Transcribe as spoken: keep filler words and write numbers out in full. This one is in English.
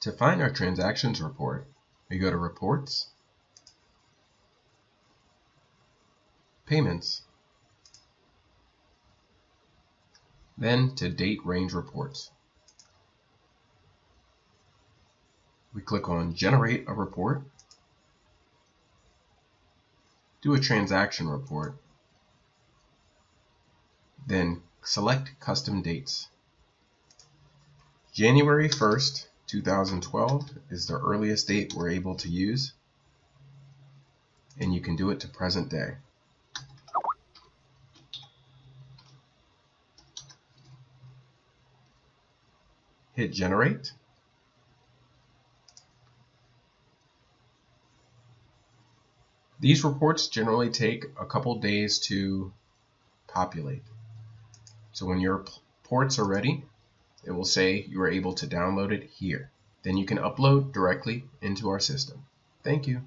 To find our transactions report, we go to Reports, Payments, then to Date Range Reports. We click on Generate a Report, do a Transaction Report, then select Custom Dates. January first, two thousand twelve is the earliest date we're able to use, and you can do it to present day. Hit Generate. These reports generally take a couple days to populate. So when your reports are ready, it will say you are able to download it here. Then you can upload directly into our system. Thank you.